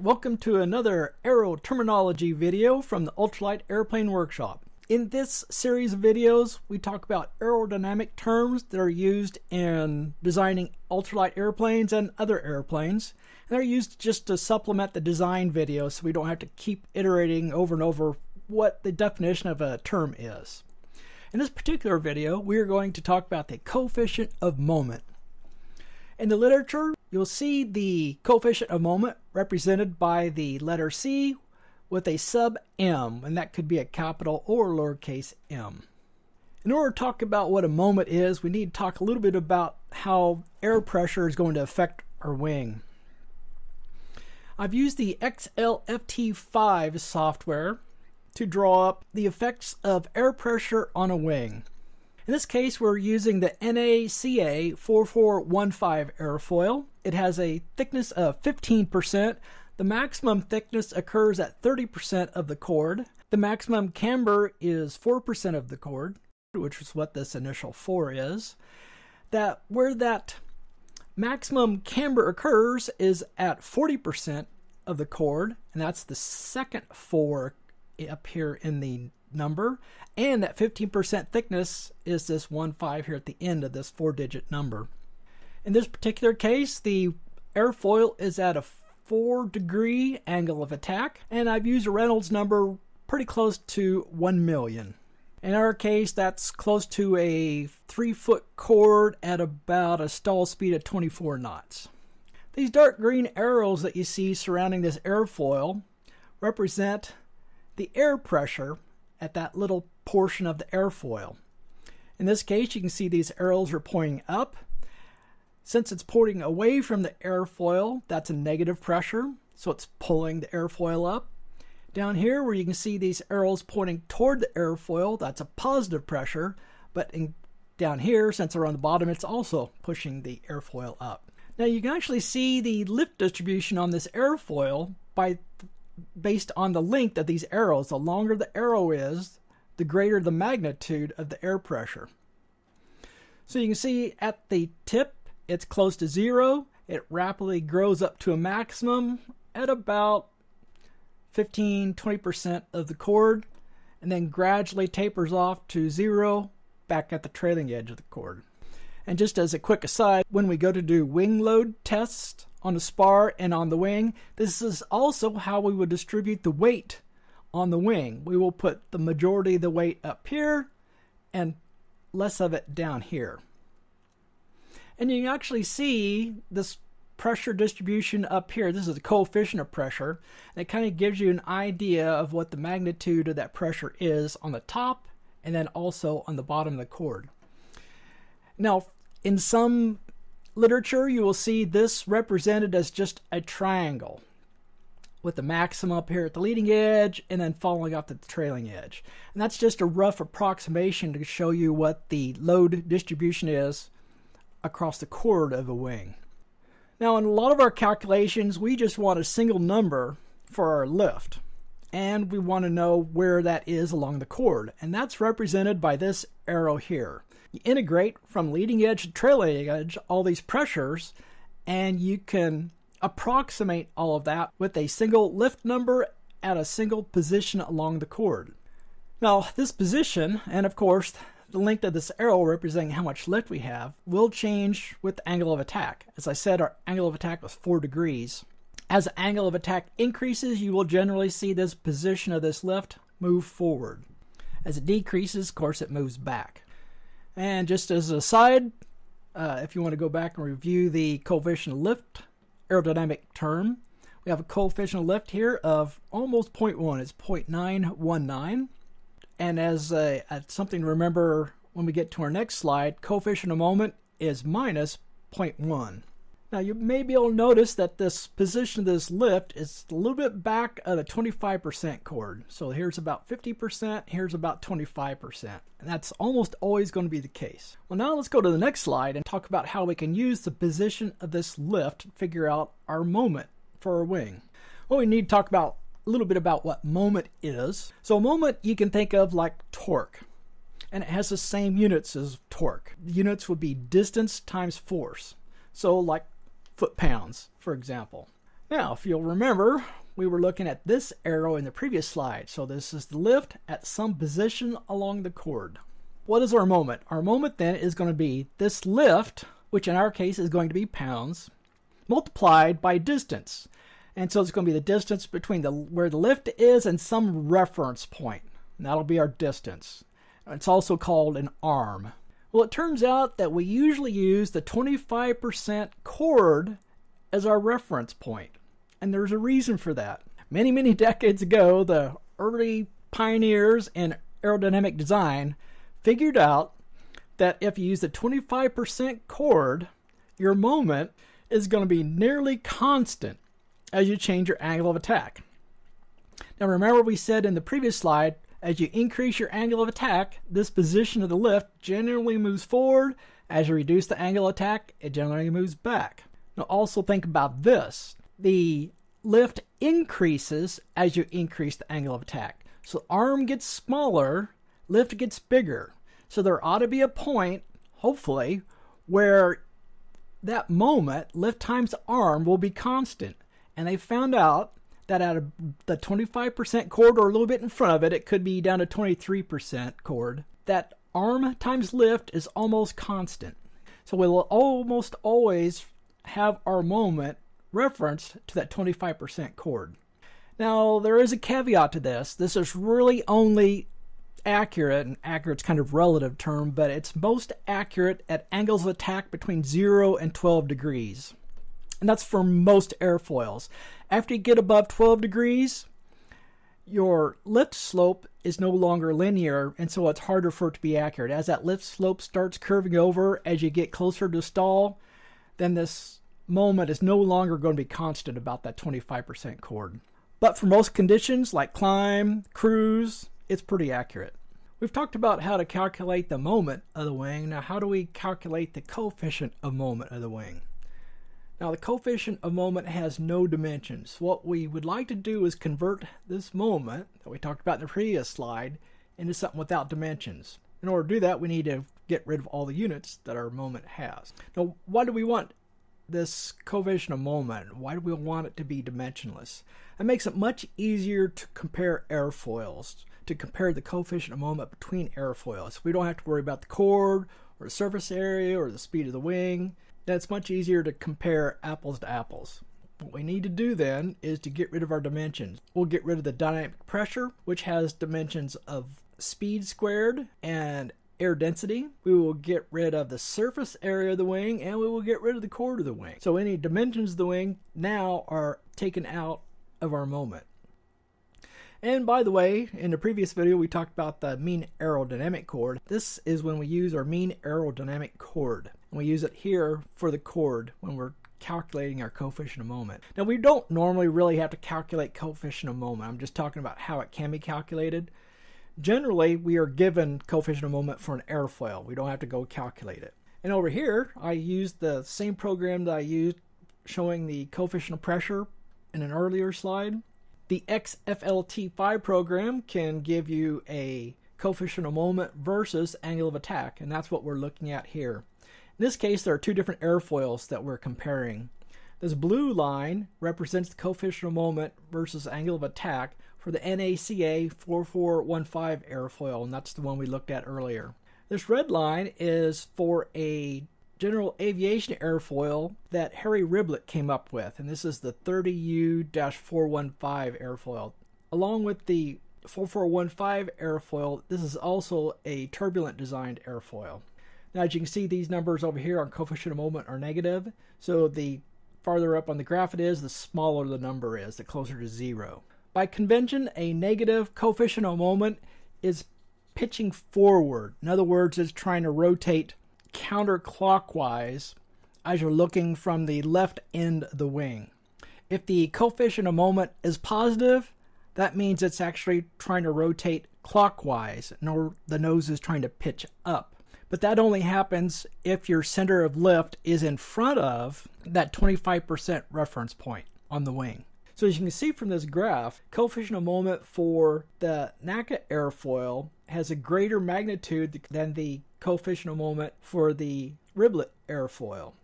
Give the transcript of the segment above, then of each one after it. Welcome to another aero terminology video from the Ultralight Airplane Workshop. In this series of videos, we talk about aerodynamic terms that are used in designing ultralight airplanes and other airplanes. And they're used just to supplement the design video so we don't have to keep iterating over and over what the definition of a term is. In this particular video, we are going to talk about the coefficient of moment. In the literature, you'll see the coefficient of moment represented by the letter C with a sub m, and that could be a capital or lowercase m. In order to talk about what a moment is, we need to talk a little bit about how air pressure is going to affect our wing. I've used the Xflr5 software to draw up the effects of air pressure on a wing. In this case, we're using the NACA 4415 airfoil. It has a thickness of 15%. The maximum thickness occurs at 30% of the chord. The maximum camber is 4% of the chord, which is what this initial 4 is. Where that maximum camber occurs is at 40% of the chord, and that's the second 4 up here in the number, and that 15% thickness is this 15 here at the end of this 4-digit number. In this particular case, the airfoil is at a 4-degree angle of attack, and I've used a Reynolds number pretty close to 1,000,000. In our case, that's close to a 3-foot chord at about a stall speed of 24 knots. These dark green arrows that you see surrounding this airfoil represent the air pressure at that little portion of the airfoil. In this case, you can see these arrows are pointing up. Since it's pointing away from the airfoil, that's a negative pressure, so it's pulling the airfoil up. Down here, where you can see these arrows pointing toward the airfoil, that's a positive pressure, but down here, since they're on the bottom, it's also pushing the airfoil up. Now you can actually see the lift distribution on this airfoil based on the length of these arrows. The longer the arrow is, the greater the magnitude of the air pressure. So you can see at the tip, it's close to 0. It rapidly grows up to a maximum at about 15–20% of the chord, and then gradually tapers off to 0 back at the trailing edge of the chord. And just as a quick aside, when we go to do wing load tests on the spar and on the wing, this is also how we would distribute the weight on the wing. We will put the majority of the weight up here and less of it down here. And you can actually see this pressure distribution up here. This is the coefficient of pressure. And it kind of gives you an idea of what the magnitude of that pressure is on the top and then also on the bottom of the chord. Now, in some literature, you will see this represented as just a triangle with the maximum up here at the leading edge and then falling off the trailing edge. And that's just a rough approximation to show you what the load distribution is across the chord of a wing. Now, in a lot of our calculations, we just want a single number for our lift, and we want to know where that is along the chord, and that's represented by this arrow here. You integrate from leading edge to trailing edge all these pressures, and you can approximate all of that with a single lift number at a single position along the chord. Now, this position, and of course the length of this arrow representing how much lift we have, will change with the angle of attack. As I said, our angle of attack was 4 degrees. As the angle of attack increases, you will generally see this position of this lift move forward. As it decreases, of course, it moves back. And just as an aside, if you want to go back and review the coefficient of lift aerodynamic term, we have a coefficient of lift here of almost 0.1. It's 0.919. And as something to remember when we get to our next slide, coefficient of moment is minus 0.1. Now you may be able to notice that this position of this lift is a little bit back of the 25% chord. So here's about 50%, here's about 25%. And that's almost always going to be the case. Well, now let's go to the next slide and talk about how we can use the position of this lift to figure out our moment for our wing. Well, we need to talk about a little bit about what moment is. So moment you can think of like torque. And it has the same units as torque. The units would be distance times force. So like foot-pounds, for example. Now, if you'll remember, we were looking at this arrow in the previous slide. So this is the lift at some position along the chord. What is our moment? Our moment then is going to be this lift, which in our case is going to be pounds, multiplied by distance. And so it's going to be the distance between where the lift is and some reference point. And that'll be our distance. It's also called an arm. Well, it turns out that we usually use the 25% chord as our reference point. And there's a reason for that. Many, many decades ago, the early pioneers in aerodynamic design figured out that if you use the 25% chord, your moment is going to be nearly constant as you change your angle of attack. Now remember we said in the previous slide, as you increase your angle of attack, this position of the lift generally moves forward. As you reduce the angle of attack, it generally moves back. Now also think about this. The lift increases as you increase the angle of attack. So arm gets smaller, lift gets bigger. So there ought to be a point, hopefully, where that moment, lift times arm, will be constant. And they found out that at the 25% chord or a little bit in front of it, it could be down to 23% chord, that arm times lift is almost constant. So we'll almost always have our moment referenced to that 25% chord. Now, there is a caveat to this. This is really only accurate, and accurate's kind of relative term, but it's most accurate at angles of attack between 0 and 12 degrees. And that's for most airfoils. After you get above 12 degrees, your lift slope is no longer linear, and so it's harder for it to be accurate. As that lift slope starts curving over, as you get closer to stall, then this moment is no longer going to be constant about that 25% chord. But for most conditions like climb, cruise, it's pretty accurate. We've talked about how to calculate the moment of the wing. Now, how do we calculate the coefficient of moment of the wing? Now, the coefficient of moment has no dimensions. What we would like to do is convert this moment that we talked about in the previous slide into something without dimensions. In order to do that, we need to get rid of all the units that our moment has. Now, why do we want this coefficient of moment? Why do we want it to be dimensionless? It makes it much easier to compare airfoils, to compare the coefficient of moment between airfoils. We don't have to worry about the chord or the surface area or the speed of the wing. That's much easier to compare apples to apples. What we need to do then is to get rid of our dimensions. We'll get rid of the dynamic pressure, which has dimensions of speed squared and air density. We will get rid of the surface area of the wing, and we will get rid of the chord of the wing. So any dimensions of the wing now are taken out of our moment. And by the way, in the previous video, we talked about the mean aerodynamic chord. This is when we use our mean aerodynamic chord. And we use it here for the chord when we're calculating our coefficient of moment. Now, we don't normally really have to calculate coefficient of moment. I'm just talking about how it can be calculated. Generally, we are given coefficient of moment for an airfoil. We don't have to go calculate it. And over here, I used the same program that I used showing the coefficient of pressure in an earlier slide. The Xflr5 program can give you a coefficient of moment versus angle of attack, and that's what we're looking at here. In this case, there are two different airfoils that we're comparing. This blue line represents the coefficient of moment versus angle of attack for the NACA 4415 airfoil, and that's the one we looked at earlier. This red line is for a general aviation airfoil that Harry Riblett came up with, and this is the 30U-415 airfoil. Along with the 4415 airfoil, this is also a turbulent designed airfoil. Now, as you can see, these numbers over here on coefficient of moment are negative, so the farther up on the graph it is, the smaller the number is, the closer to zero. By convention, a negative coefficient of moment is pitching forward. In other words, it's trying to rotate counterclockwise as you're looking from the left end of the wing. If the coefficient of moment is positive, that means it's actually trying to rotate clockwise, and the nose is trying to pitch up. But that only happens if your center of lift is in front of that 25% reference point on the wing. So as you can see from this graph, coefficient of moment for the NACA airfoil has a greater magnitude than the coefficient of moment for the Riblett airfoil.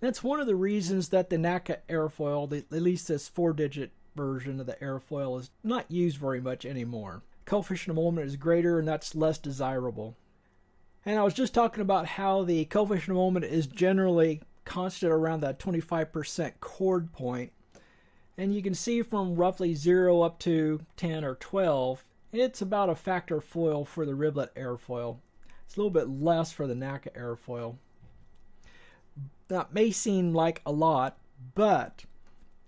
That's one of the reasons that the NACA airfoil, at least this four-digit version of the airfoil, is not used very much anymore. Coefficient of moment is greater, and that's less desirable. And I was just talking about how the coefficient of moment is generally constant around that 25% chord point. And you can see from roughly 0 up to 10 or 12, it's about a factor foil for the Riblett airfoil. It's a little bit less for the NACA airfoil. That may seem like a lot, but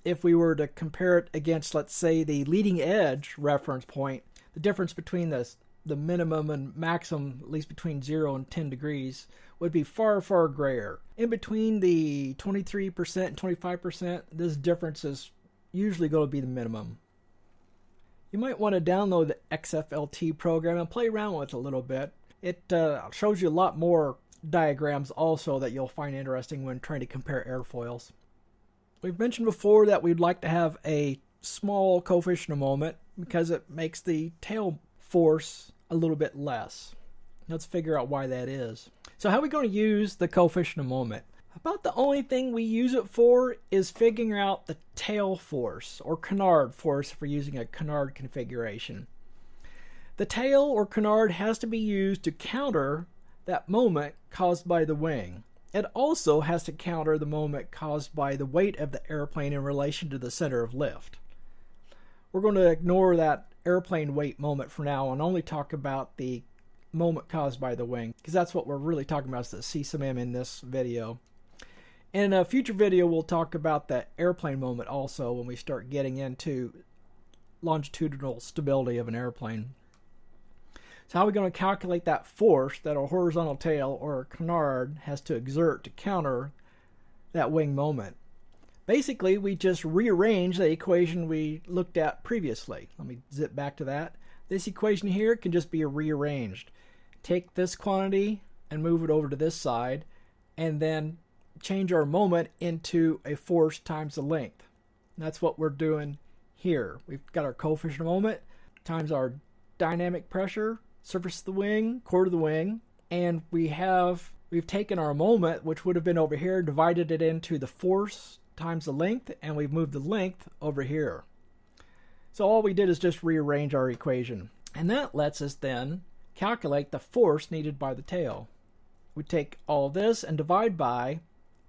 if we were to compare it against, let's say, the leading edge reference point, the difference between the minimum and maximum, at least between 0 and 10 degrees, would be far, far greater. In between the 23% and 25%, this difference is usually going to be the minimum. You might want to download the XFLT program and play around with it a little bit. It shows you a lot more diagrams also that you'll find interesting when trying to compare airfoils. We've mentioned before that we'd like to have a small coefficient of moment because it makes the tail force a little bit less. Let's figure out why that is. So how are we going to use the coefficient of moment? About the only thing we use it for is figuring out the tail force, or canard force if we're using a canard configuration. The tail or canard has to be used to counter that moment caused by the wing. It also has to counter the moment caused by the weight of the airplane in relation to the center of lift. We're going to ignore that airplane weight moment for now and only talk about the moment caused by the wing, because that's what we're really talking about, is the C sub M in this video. In a future video, we'll talk about the airplane moment also when we start getting into longitudinal stability of an airplane. So how are we going to calculate that force that a horizontal tail or a canard has to exert to counter that wing moment? Basically, we just rearrange the equation we looked at previously. Let me zip back to that. This equation here can just be rearranged. Take this quantity and move it over to this side, and then change our moment into a force times the length. And that's what we're doing here. We've got our coefficient of moment times our dynamic pressure, surface of the wing, chord of the wing, and we've taken our moment, which would have been over here, divided it into the force times the length, and we've moved the length over here. So all we did is just rearrange our equation, and that lets us then calculate the force needed by the tail. We take all this and divide by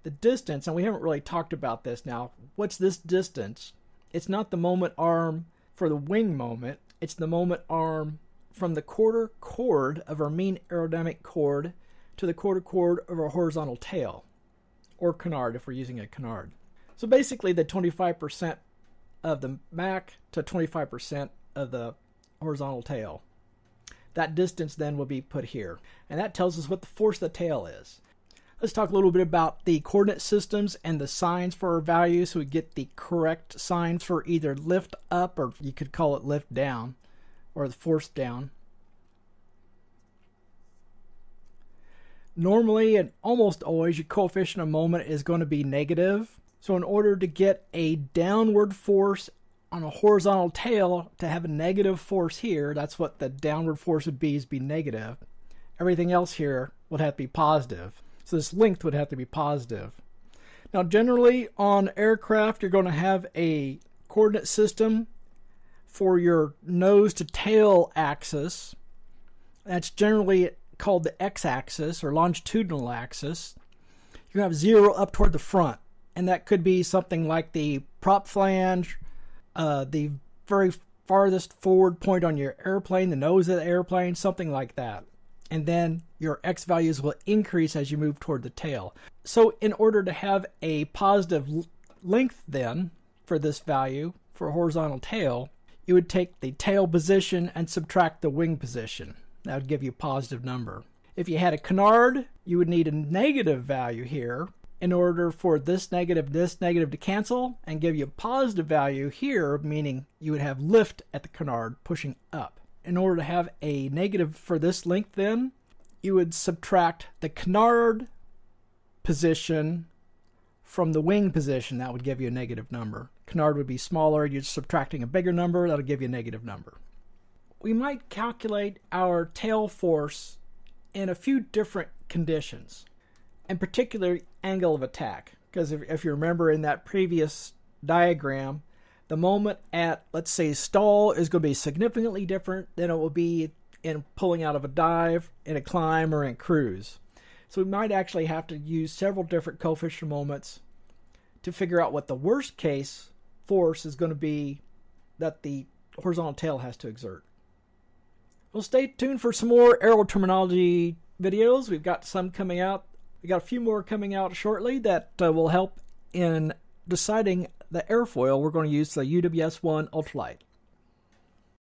the distance, and we haven't really talked about this now. What's this distance? It's not the moment arm for the wing moment, it's the moment arm from the quarter chord of our mean aerodynamic chord to the quarter chord of our horizontal tail, or canard if we're using a canard. So basically the 25% of the MAC to 25% of the horizontal tail. That distance then will be put here, and that tells us what the force of the tail is. Let's talk a little bit about the coordinate systems and the signs for our values so we get the correct signs for either lift up, or you could call it lift down, or the force down. Normally and almost always your coefficient of moment is going to be negative. So in order to get a downward force on a horizontal tail, to have a negative force here, that's what the downward force would be, is be negative. Everything else here would have to be positive. So this length would have to be positive. Now generally on aircraft you're going to have a coordinate system for your nose to tail axis. That's generally called the x-axis or longitudinal axis. You have 0 up toward the front, and that could be something like the prop flange, the very farthest forward point on your airplane, the nose of the airplane, something like that. And then your X values will increase as you move toward the tail. So in order to have a positive length then for this value, for a horizontal tail, you would take the tail position and subtract the wing position. That would give you a positive number. If you had a canard, you would need a negative value here in order for this negative to cancel and give you a positive value here, meaning you would have lift at the canard pushing up. In order to have a negative for this length then, you would subtract the canard position from the wing position. That would give you a negative number. Canard would be smaller, you're subtracting a bigger number, that'll give you a negative number. We might calculate our tail force in a few different conditions, in particular angle of attack. Because if you remember in that previous diagram, the moment at, let's say, stall is going to be significantly different than it will be in pulling out of a dive, in a climb, or in cruise. So we might actually have to use several different coefficient moments to figure out what the worst case force is going to be that the horizontal tail has to exert. Well, stay tuned for some more aerial terminology videos. We've got some coming out. We've got a few more coming out shortly that will help in deciding the airfoil we're going to use, the UWS1 Ultralight.